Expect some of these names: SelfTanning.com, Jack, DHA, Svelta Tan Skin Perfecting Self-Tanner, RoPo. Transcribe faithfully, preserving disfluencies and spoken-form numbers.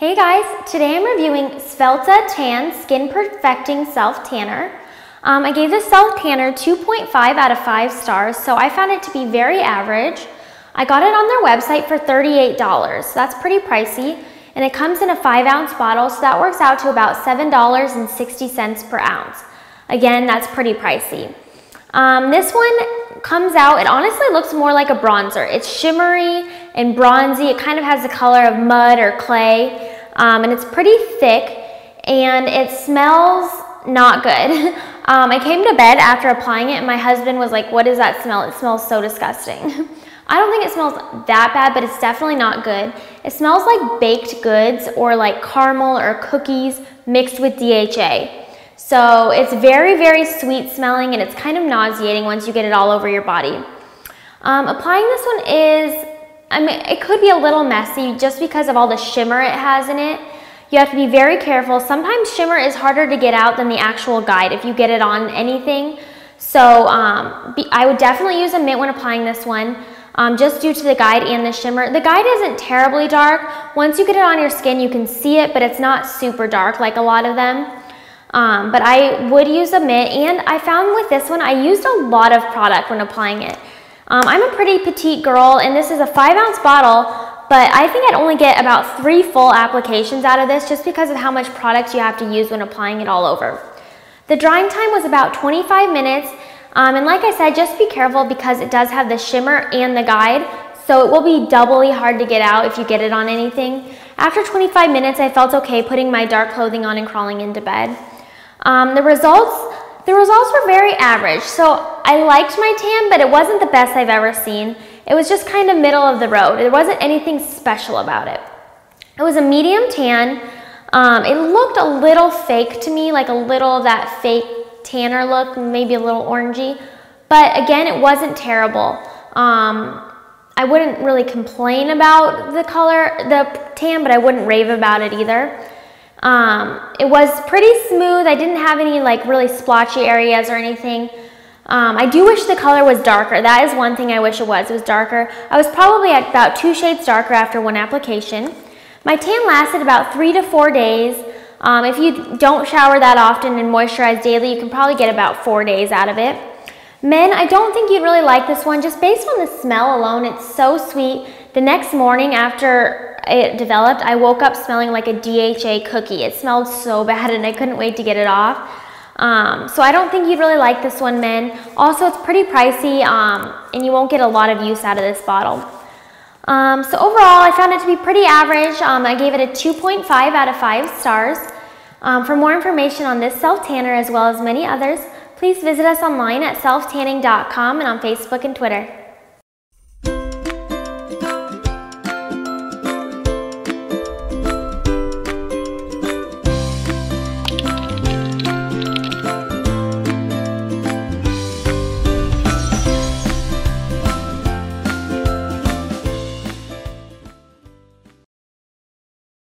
Hey guys, today I'm reviewing Svelta Tan Skin Perfecting Self-Tanner. Um, I gave this self-tanner two point five out of five stars, so I found it to be very average. I got it on their website for thirty-eight dollars, so that's pretty pricey, and it comes in a five ounce bottle, so that works out to about seven dollars and sixty cents per ounce. Again, that's pretty pricey. Um, this one comes out, it honestly looks more like a bronzer. It's shimmery and bronzy. It kind of has the color of mud or clay. Um, and it's pretty thick and it smells not good. um, I came to bed after applying it and my husband was like, what is that smell? It smells so disgusting. I don't think it smells that bad, but it's definitely not good. It smells like baked goods or like caramel or cookies mixed with D H A. So it's very, very sweet smelling and it's kind of nauseating once you get it all over your body. Um, applying this one is I mean, it could be a little messy just because of all the shimmer it has in it. You have to be very careful. Sometimes shimmer is harder to get out than the actual guide if you get it on anything. So um, be, I would definitely use a mint when applying this one um, just due to the guide and the shimmer. The guide isn't terribly dark. Once you get it on your skin, you can see it, but it's not super dark like a lot of them. Um, but I would use a mint, and I found with this one, I used a lot of product when applying it. Um, I'm a pretty petite girl and this is a five ounce bottle, but I think I'd only get about three full applications out of this just because of how much product you have to use when applying it all over. The drying time was about twenty-five minutes. Um, and like I said, just be careful because it does have the shimmer and the guide. So it will be doubly hard to get out if you get it on anything. After twenty-five minutes, I felt okay putting my dark clothing on and crawling into bed. Um, the results, The results were very average, so I liked my tan, but it wasn't the best I've ever seen. It was just kind of middle of the road. There wasn't anything special about it. It was a medium tan. Um, it looked a little fake to me, like a little of that fake tanner look, maybe a little orangey. But again, it wasn't terrible. Um, I wouldn't really complain about the color, the tan, but I wouldn't rave about it either. Um, it was pretty smooth. I didn't have any like really splotchy areas or anything. Um, I do wish the color was darker. That is one thing I wish it was. It was darker. I was probably at about two shades darker after one application. My tan lasted about three to four days. Um, if you don't shower that often and moisturize daily, you can probably get about four days out of it. Men, I don't think you'd really like this one just based on the smell alone. It's so sweet. The next morning after it developed, I woke up smelling like a D H A cookie. It smelled so bad and I couldn't wait to get it off. Um, so I don't think you'd really like this one, men. Also, it's pretty pricey um, and you won't get a lot of use out of this bottle. Um, so overall, I found it to be pretty average. Um, I gave it a two point five out of five stars. Um, for more information on this self-tanner as well as many others, please visit us online at self tanning dot com and on Facebook and Twitter.